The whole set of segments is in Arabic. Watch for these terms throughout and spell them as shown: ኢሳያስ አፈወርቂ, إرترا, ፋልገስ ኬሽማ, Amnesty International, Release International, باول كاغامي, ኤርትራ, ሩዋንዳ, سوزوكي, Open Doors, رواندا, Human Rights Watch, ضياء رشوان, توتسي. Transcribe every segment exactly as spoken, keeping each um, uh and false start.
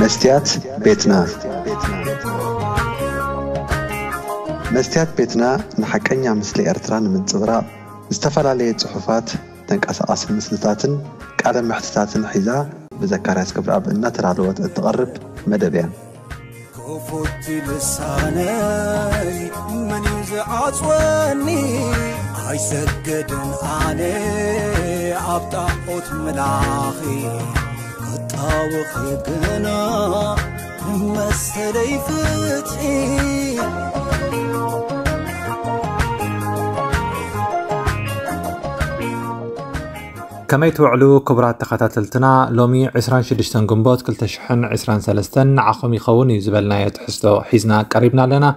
መስትያት ቤትና መስትያት ቤትና ንሓቀኛ ምስሊ ኤርትራን ምንጽብራ ዝተፈላልየ ጽሑፋት ተንቀሳቀስ ምስልታትን ቃለ ምሕትታትን ሒዛ ብዘካርያስ ክብራ ብእና ተራድወት እትቀርብ መደብያ ኮፎቲ ልሳነይ ማን ይዝዓጽወኒ አይሰገድን ኣነ ኣብጣዖት ምላኺ أوخيقنا ما استليفتي كما يتوعلو كبرات تخاتلتنا لومي عسران شدشتن قنبوت كل تشحن عسران سلستن عخومي خوني زبالنا يتحسدو حيزنا قريبنا لنا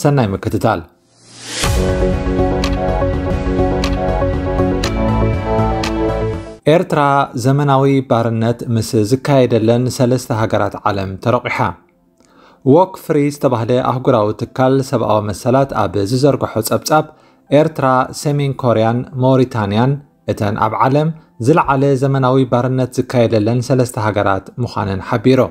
سنة مكتتال إرترا زمناوي بارنت مس زكايدلن سلسة هجرات عالم ترقيحة. ووك فريز تبهلي أهجراو تكال سبعة مسالات أب ززر جحوس أب أب إرترا سمين كوريان موريتانيان إتن أب عالم زل على زمناوي بارنت زكايدلن سلسة هجرات مخانن حبيرو.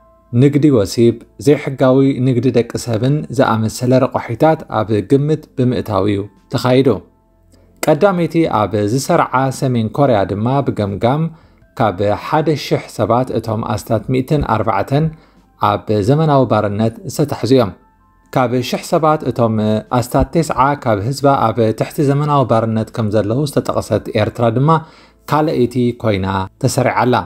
نقدي وسيب زي حقاوي نقدي دك سبن زعم السلر قحيتات عب قمت بمئتاويو تخايدو قداميتي عب زسرعة سمين كوريا دما بقمقام كاب حد شح سبات اتهم أستات مئتن أربعتن عب زمناو بارنت ستحزيهم كاب شح سبات اتهم أستات تسعة كاب هزبة عب تحت زمناو بارنت كمزلو استتقصت إيرترا دما كالئتي كوينا تسرع الله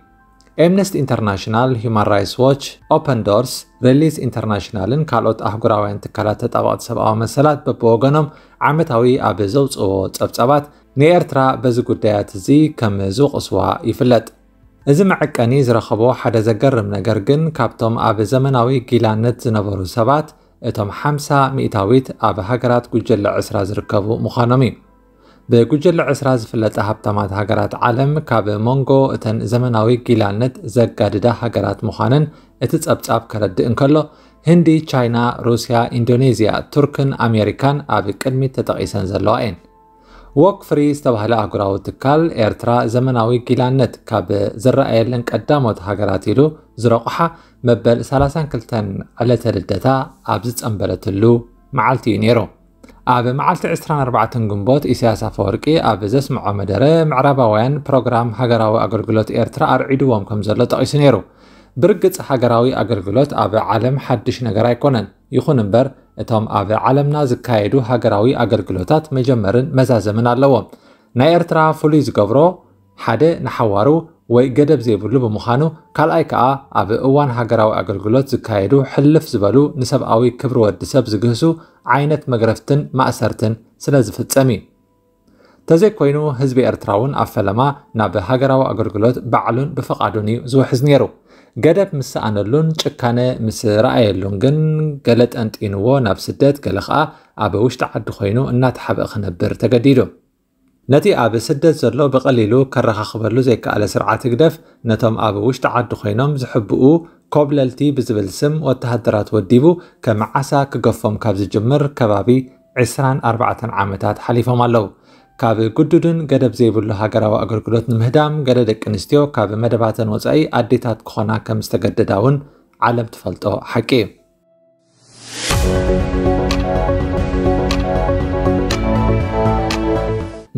Amnesty International, Human Rights Watch, Open Doors, Release International كالوت أحقراوين تكالات تطابات سبعة مسالات ببوغنم عمتاوي أبي زوز أو تبتابات نيرترا بزقودات زي كم زوق أسوا يفلت إذا معك أنيز رخبو حدا زقر من قرقن كابتم أبي زمناوي قيلانت زنبرو سبات إتم حمسة مئتاويت أبي هقرات قجل عسراز ركبو مخانمي بجوجل عسراز فلت هبطمات هاجرات عالم كاب مونغو اتن زمناوي قيلانت زقادده هاجرات مخانن اتتصبصاب كرد انكلو هندي تشاينا روسيا اندونيسيا تركن امريكان ابي قدمي تتقيسن زلوئن ووك فريز تبهله اغراو تكال ايرترا زمناوي قيلانت كاب زرائيلن قداموت هاجرات يلو زرقحه مبل ثلاثة وثلاثين على تلدتا ابزت امبلتلو معالتي نيرو ኣብ መዓልቲ عشرين أربعة ግንቦት ኢሳያስ አፈወርቂ ኣብ ዘስምዖ መደረ ምዕራባውያን ፕሮግራም ሃገራዊ ኣገልግሎት ኤርትራ ኣርዒድዎም ከም ዘሎ ተጠቂሱ ነይሩ። ብርግጽ ሃገራዊ ኣገልግሎት ኣብ ዓለም ሓድሽ ነገር ኣይኮነን። ይኹን እምበር እቶም ኣብ ዓለምና ዝካየዱ ሃገራዊ ኣገልግሎታት መጀመርን መዛዘምን ኣለዎም። ናይ ኤርትራ ፍሉይ ዝገብሮ ሓደ ንሓዋሩ ወይ ገደብ ዘይብሉ ብምዃኑ ካልኣይ ከዓ ኣብ እዋን ሃገራዊ ኣገልግሎት ዝካየዱ ሕልፍ ዝበሉ ንሰብኣዊ ክብሪ ወዲ ሰብ ዝግህሱ ዓይነት መግረፍትን ማእሰርትን ስለ ዝፍፀሚ ተዘይኮይኑ ህዝቢ ኤርትራውን ኣብ ፈለማ ናብ ሃገራዊ ኣገልግሎት ባዕሉን ብፈቓዱን እዩ ዝውሕዝ ነይሩ። ገደብ ምስኣነሉን ጭካነ ምስ ረኣየሉን ግን ገለ ጠንጢንዎ ናብ ስደት ገለ ከዓ ኣብ ውሽጢ ዓዲ ኮይኑ እናተሓበእ ክነብር ተገዲዱ። نتي أب سدد زلو بقليلو كرخ خبرلو زي كأله سرعة تقدف نتم أب وش تعد خينام زحبقو قبللتي بزبلسم والتهدرات والديبو كمعسا كقفم كابز جمر كبابي عسران أربعة عامتات حليفة مالو كاب قدودن قدب زيبولو هاقرا وأقرقلوت نمهدام قددك انستيو كاب مدباتن وزعي أديتات كخونا كمستقدداون عالم تفلتو حكي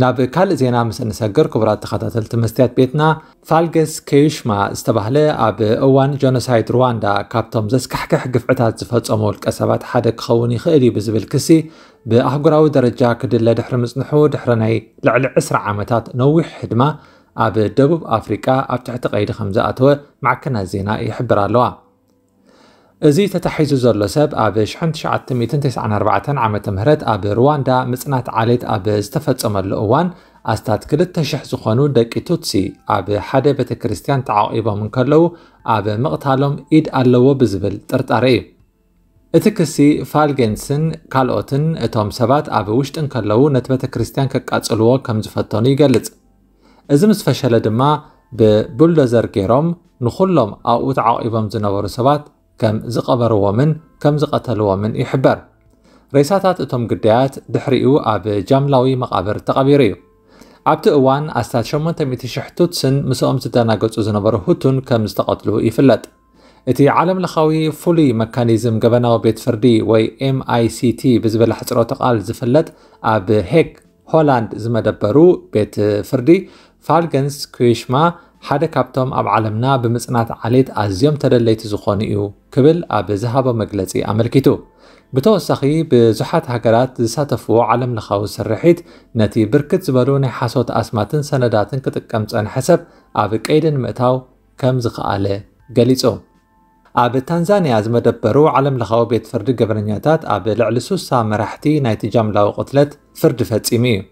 ናብ ካልእ ዜና ምስ እንሰግር ክቡራት ተኸታተልቲ መስትያት ቤትና ፋልገስ ኬሽማ ዝተባህለ ኣብ እዋን ጆኖሳይድ ሩዋንዳ ካብቶም ዘስካሕክሕ ግፍዕታት ዝፈፀሙ ውልቀ ሰባት ሓደ ክኸውን ይኽእል እዩ ብዝብል ክሲ ብኣህጉራዊ ደረጃ ክድለ ድሕሪ ምፅንሑ ድሕሪ ናይ ልዕሊ عشرة ዓመታት ነዊሕ ድማ أب دبوب أفريقيا أبتعت قيد خمسة أتوه مع كنا زينا يحبر اللواء. إذا تتحيز زرلو سب أب شحنت شعت ميتين تسعة أربعة عام تمهرت أب رواندا مصنعت عليت أب استفدت أمر الأوان أستاد كلت تشح زخانو دك توتسي أب حدا بيت كريستيان تعاقبه من كلو أب مقتلهم إيد اللو بزبل ترتاري. اتكسي فالجنسن كالوتن اتوم سبات أب وشت إن كلو نتبت كريستيان كقتلوا كم زفتاني قلت. إذا مس فشل دما ببلدزر كيرم نخلهم أو تعاقبهم زنور سبات كم زقبروا من كم زقتلوا من إحبر. رئيسات اتوم قديات دحرقوا أب جملوي مقابر تقبيريو. عبت اوان استاد شمون تميتي شحتوت سن مسوم تتناقض زنبر هوتون كم زقتلوا يفلت. اتي عالم لخوي فولي ميكانيزم غبناو بيت فردي وي ام اي سي تي بزبل حصرو تقال زفلت أب هيك هولاند زمدبرو بيت فردي فالجنس كويشما حدا كابتم أب عالمنا بمصنعت عليت أزيوم تدليت زخونيو كبل أب ذهب مجلسي أملكتو بتوسخي بزحات هجرات ساتفو عالم لخاو سرحيت نتي بركت زبروني حاسوت أسماتن سنداتن كتكمت أن حسب أب كيدن متاو كم زخاله جليتو أب تنزانيا زمدبرو عالم لخاو بيت فرد جبرنياتات أب لعلسوسا مرحتي نايت جملة وقتلت فرد فتسيميو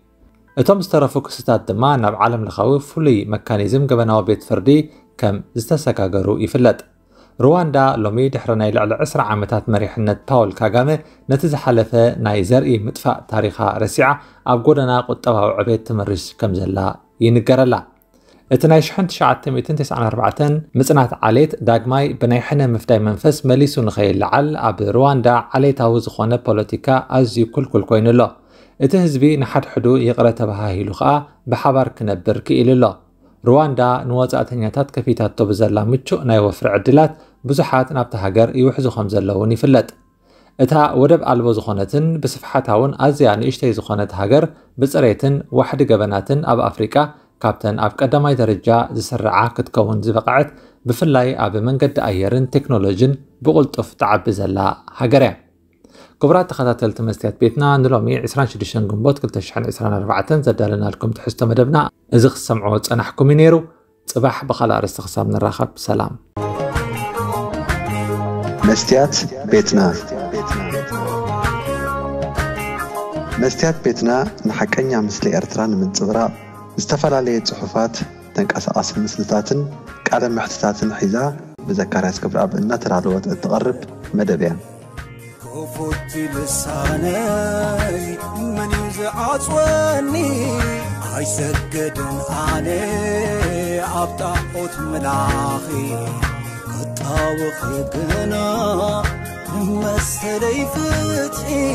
اتوم سترفو كستات دما ناب عالم لخاوي فولي ميكانيزم غبناو بيت فردي كم زتسكاغرو يفلت رواندا لومي دحر ناي لعل عشرة عامات مريحنت باول كاغامي نتي زحلفه ناي زرئي مطفاء تاريخا رسيعه اب غودنا قطباو عبيت تمرش كم زلا ينغرلا ات ناي ألف وتسعمية وأربعة وتسعين مصنعت عليت داغماي بناي حنا مفداي منفس مليسو نخيل لعل اب رواندا عليتاو زخونه بوليتيكا ازي كل كل كوينلو እቲ ህዝቢ ንሓድ ሕዱ ይቕረ ተባሂሉ ኸኣ ብሓባር ክነብር ክኢሉ ኣሎ። ሩዋንዳ ንወፃእተኛታት ከፊታቶ ብዘላ ምቹእ ናይ ወፍሪ ዕድላት ብዙሓት ናብቲ ሃገር ይውሕዙ ከም ዘለውን ይፍለጥ። እታ ወደብ ኣልቦ ዝኾነትን ብስፍሓታውን ኣዝያ ንእሽተይ ዝኾነት ሃገር ብፅሬትን ዋሕዲ ገበናትን ኣብ ኣፍሪቃ ካብተን ኣብ ቀዳማይ ደረጃ ዝስርዓ ክትከውን ዝበቕዐት ብፍላይ ኣብ መንገዲ ኣየርን ቴክኖሎጅን ብቕልጡፍ ትዓቢ ዘላ ሃገር እያ። كبرات تخاتلت مستيات بيتنا نلومي عشرين شدشن قنبوت ألف وتسعمية وأربعة وعشرين زدالنا لكم تحستو مدبنا إذا خسمعوت أنا حكومي نيرو صباح بخلار استخسام نراخب سلام مستيات بيتنا مستيات بيتنا نحكينا مثل إرتران من صبراء استفلا لي صحفات تنقص أصل مسلتاتن كعلم محتتاتن حيزا بذكرات كبر أبنا ترعلوات التقرب مدبيا كفوت لساني من يزعج وني عيسجدن علي عبطاقوت ملاخي قطاوخ يقنا مسلي فتحي